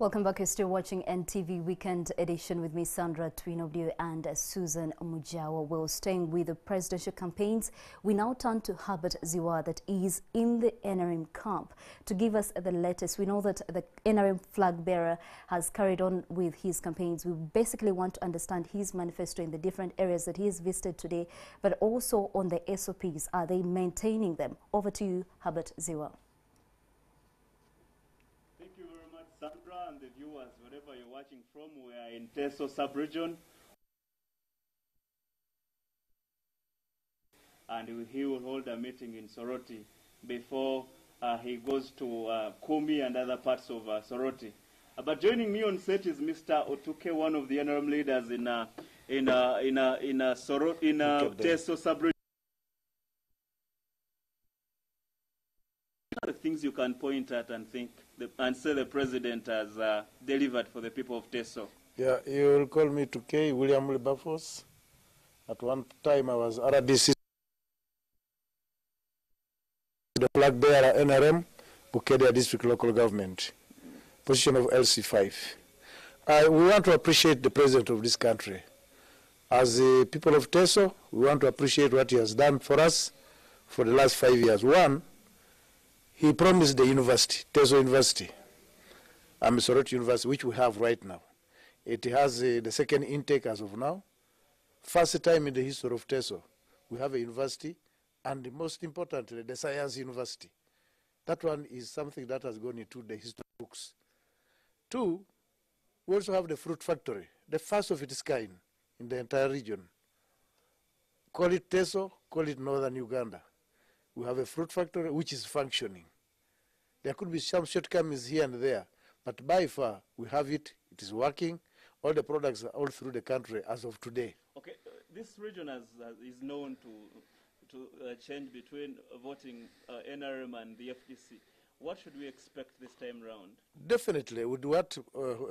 Welcome back. You're still watching NTV Weekend Edition with me, Sandra Twinobio, and Susan Mujawa. We're staying with the presidential campaigns. We now turn to Herbert Ziwa, that is in the NRM camp, to give us the latest. We know that the NRM flag bearer has carried on with his campaigns. We basically want to understand his manifesto in the different areas that he has visited today, but also on the SOPs. Are they maintaining them? Over to you, Herbert Ziwa. Sandra and the viewers, wherever you're watching from, we are in Teso sub-region. And he will hold a meeting in Soroti before he goes to Kumi and other parts of Soroti. But joining me on set is Mr. Otuke, one of the NRM leaders in Teso sub-region. What are the things you can point at and think? And so the president has delivered for the people of Teso. Yeah, you will call me to Kay William Lebafos. At one time I was RDC, the flag bearer NRM, Bukedea district local government, position of LC5. We want to appreciate the president of this country. As the people of Teso, we want to appreciate what he has done for us for the last 5 years. One, he promised the university, TESO University, Amisoro University, which we have right now. It has the second intake as of now. First time in the history of TESO, we have a university, and the most importantly, the science university. That one is something that has gone into the history books. Two, we also have the fruit factory, the first of its kind in the entire region. Call it TESO, call it Northern Uganda. We have a fruit factory which is functioning. There could be some shortcomings here and there, but by far we have it. It is working. All the products are all through the country as of today. Okay, this region is known to change between voting NRM and the FDC. What should we expect this time round? Definitely, with what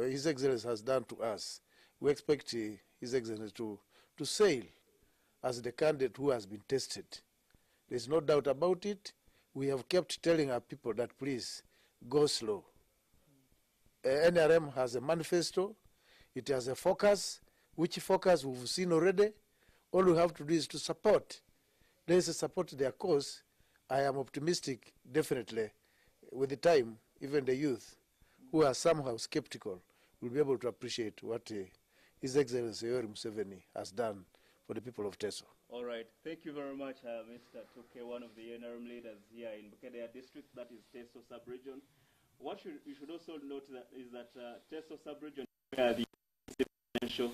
His Excellency has done to us, we expect His Excellency to sail as the candidate who has been tested. There's no doubt about it. We have kept telling our people that please go slow. NRM has a manifesto. It has a focus, which focus we've seen already. All we have to do is to support. There is a support their cause. I am optimistic, definitely. With the time, even the youth who are somehow skeptical will be able to appreciate what His Excellency Yoweri Museveni has done for the people of Teso. All right. Thank you very much, Mr. Tuke, one of the NRM leaders here in Bukedia district, that is Teso sub-region. What you should also note that is that Teso sub-region, where the presidential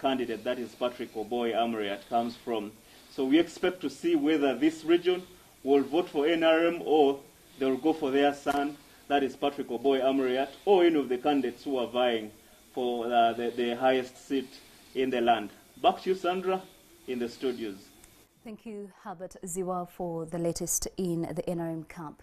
candidate, that is Patrick Oboi Amriat, comes from. So we expect to see whether this region will vote for NRM or they will go for their son, that is Patrick Oboi Amriat, or any of the candidates who are vying for the highest seat in the land. Back to you, Sandra, in the studios. Thank you, Herbert Ziwa, for the latest in the NRM camp.